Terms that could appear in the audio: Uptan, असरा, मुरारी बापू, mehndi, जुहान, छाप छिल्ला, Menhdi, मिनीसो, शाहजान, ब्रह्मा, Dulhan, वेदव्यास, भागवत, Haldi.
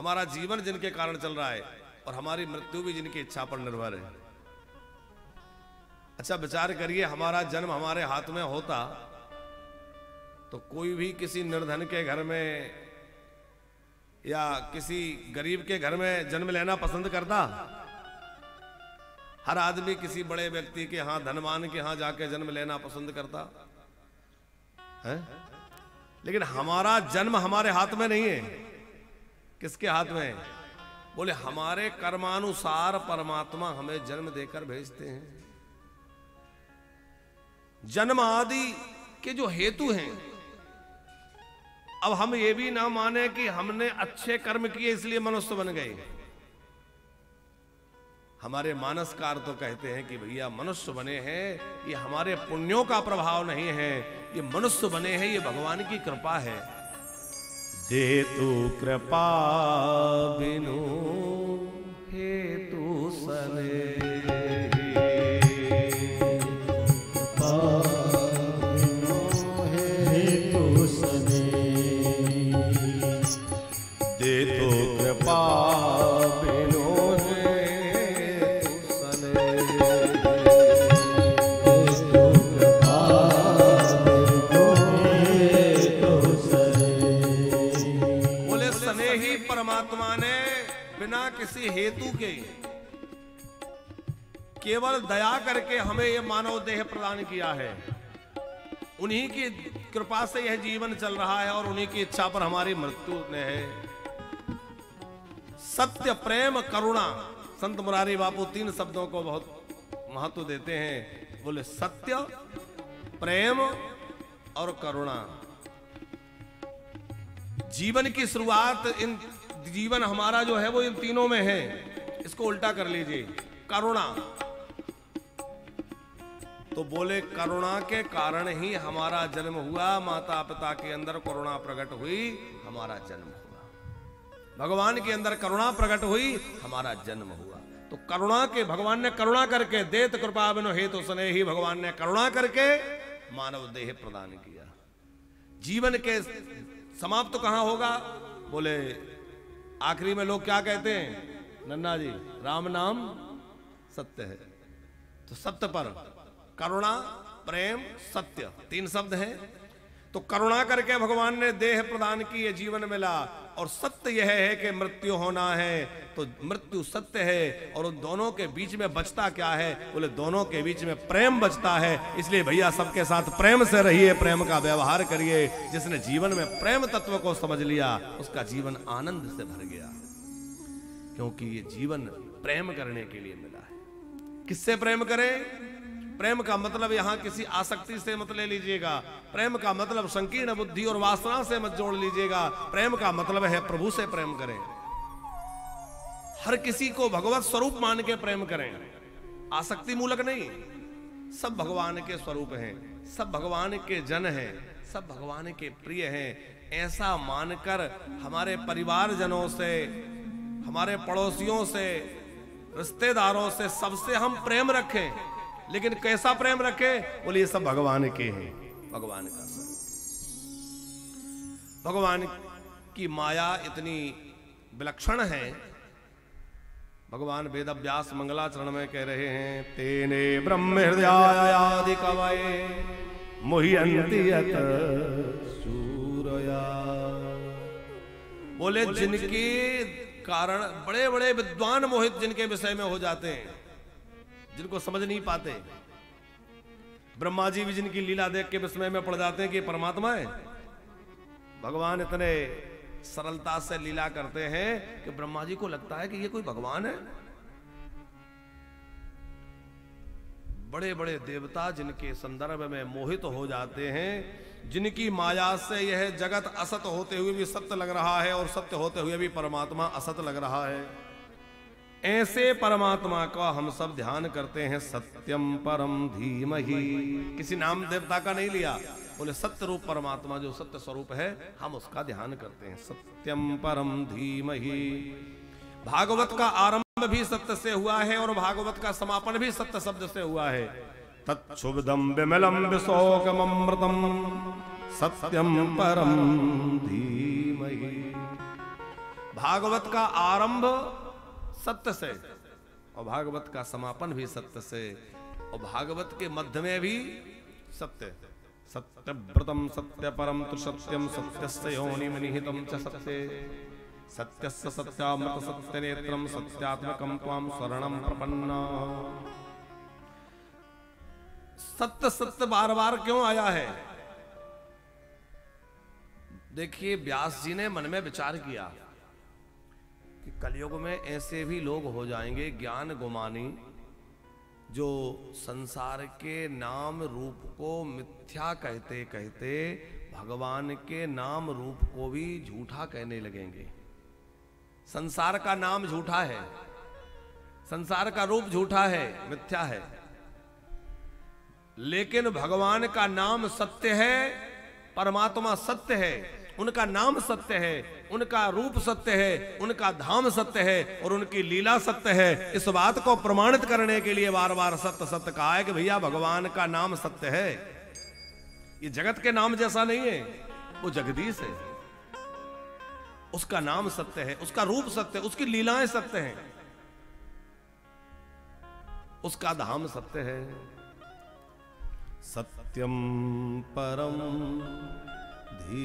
हमारा जीवन जिनके कारण चल रहा है और हमारी मृत्यु भी जिनकी इच्छा पर निर्भर है। अच्छा विचार करिए, हमारा जन्म हमारे हाथ में होता तो कोई भी किसी निर्धन के घर में या किसी गरीब के घर में जन्म लेना पसंद करता? हर आदमी किसी बड़े व्यक्ति के हां, धनवान के हां जाके जन्म लेना पसंद करता है। लेकिन हमारा जन्म हमारे हाथ में नहीं है। किसके हाथ में है? बोले हमारे कर्मानुसार परमात्मा हमें जन्म देकर भेजते हैं। जन्म आदि के जो हेतु हैं, अब हम ये भी ना माने कि हमने अच्छे कर्म किए इसलिए मनुष्य बन गए। हमारे मानसकार तो कहते हैं कि भैया मनुष्य बने हैं ये हमारे पुण्यों का प्रभाव नहीं है, ये मनुष्य बने हैं ये भगवान की कृपा है। देतु कृपा बिनु हेतु सने किसी हेतु के केवल दया करके हमें यह मानव देह प्रदान किया है। उन्हीं की कृपा से यह जीवन चल रहा है और उन्हीं की इच्छा पर हमारी मृत्यु ने है। सत्य, प्रेम, करुणा। संत मुरारी बापू तीन शब्दों को बहुत महत्व देते हैं। बोले सत्य, प्रेम और करुणा। जीवन की शुरुआत, इन जीवन हमारा जो है वो इन तीनों में है। इसको उल्टा कर लीजिए, करुणा। तो बोले करुणा के कारण ही हमारा जन्म हुआ। माता पिता के अंदर करुणा प्रकट हुई, हमारा जन्म हुआ। भगवान के अंदर करुणा प्रकट हुई, हमारा जन्म हुआ। तो करुणा के, भगवान ने करुणा करके, देत कृपा बिनु हेतु सने ही, भगवान ने करुणा करके मानव देह प्रदान किया। जीवन के समाप्त तो कहां होगा? बोले आखिरी में लोग क्या कहते हैं? नन्ना जी राम नाम सत्य है। तो सत्य पर करुणा, प्रेम, सत्य, तीन शब्द हैं। तो करुणा करके भगवान ने देह प्रदान की, ये जीवन मिला। और सत्य यह है कि मृत्यु होना है, तो मृत्यु सत्य है। और उन दोनों के बीच में बचता क्या है? बोले दोनों के बीच में प्रेम बचता है। इसलिए भैया सबके साथ प्रेम से रहिए, प्रेम का व्यवहार करिए। जिसने जीवन में प्रेम तत्व को समझ लिया उसका जीवन आनंद से भर गया, क्योंकि ये जीवन प्रेम करने के लिए मिला है। किससे प्रेम करें? प्रेम का मतलब यहां किसी आसक्ति से मत ले लीजिएगा। प्रेम का मतलब संकीर्ण बुद्धि और वासना से मत जोड़ लीजिएगा। प्रेम का मतलब है प्रभु से प्रेम करें। हर किसी को भगवत स्वरूप मान के प्रेम करें, आसक्ति मूलक नहीं। सब भगवान के स्वरूप हैं, सब भगवान के जन हैं, सब भगवान के प्रिय हैं। ऐसा मानकर हमारे परिवारजनों से, हमारे पड़ोसियों से, रिश्तेदारों से, सबसे हम प्रेम रखें। लेकिन कैसा प्रेम रखे? बोलिए सब भगवान के हैं, भगवान का स्वरूप। भगवान की माया इतनी विलक्षण है। भगवान वेदव्यास मंगलाचरण में कह रहे हैं, तेने ब्रह्म हृदयादि कवये मुह्यन्ति यत सूरया। बोले जिनके कारण बड़े बड़े विद्वान मोहित जिनके विषय में हो जाते हैं, जिनको समझ नहीं पाते। ब्रह्मा जी भी जिनकी लीला देख के विस्मय में पड़ जाते हैं कि परमात्मा है। भगवान इतने सरलता से लीला करते हैं कि ब्रह्मा जी को लगता है कि ये कोई भगवान है। बड़े बड़े देवता जिनके संदर्भ में मोहित हो जाते हैं, जिनकी माया से यह जगत असत होते हुए भी सत्य लग रहा है और सत्य होते हुए भी परमात्मा असत लग रहा है। ऐसे परमात्मा का हम सब ध्यान करते हैं। सत्यम परम धीमहि, किसी नाम देवता का नहीं लिया। बोले सत्य रूप परमात्मा जो सत्य स्वरूप है, हम उसका ध्यान करते हैं। सत्यम परम धीमहि। भागवत का आरंभ भी सत्य से हुआ है और भागवत का समापन भी सत्य शब्द से हुआ है। तत्शुभदम विमलम विशोकम अमृतम सत्यम परम धीमहि। भागवत का आरंभ सत्य से और भागवत का समापन भी सत्य से और भागवत के मध्य में भी सत्य। सत्यव्रतम सत्य परम तु सत्यम सत्यस्य योनिम निहितं च सत्ये सत्यस्य सत्यामृत सत्यनेत्रम सत्यात्मकं त्वां शरणं प्रपन्ना। सत्य सत्य बार बार क्यों आया है? देखिए व्यास जी ने मन में विचार किया कि कलयुग में ऐसे भी लोग हो जाएंगे ज्ञान गुमानी, जो संसार के नाम रूप को मिथ्या कहते कहते भगवान के नाम रूप को भी झूठा कहने लगेंगे। संसार का नाम झूठा है, संसार का रूप झूठा है, मिथ्या है, लेकिन भगवान का नाम सत्य है, परमात्मा सत्य है, उनका नाम सत्य है, उनका रूप सत्य है, उनका धाम सत्य है और उनकी लीला सत्य है। इस बात को प्रमाणित करने के लिए बार बार सत्य सत्य कहा है कि भैया भगवान का नाम सत्य है, ये जगत के नाम जैसा नहीं है, वो जगदीश है, उसका नाम सत्य है, उसका रूप सत्य है, उसकी लीलाएं सत्य हैं, उसका धाम सत्य है। सत्यम परम धीमहि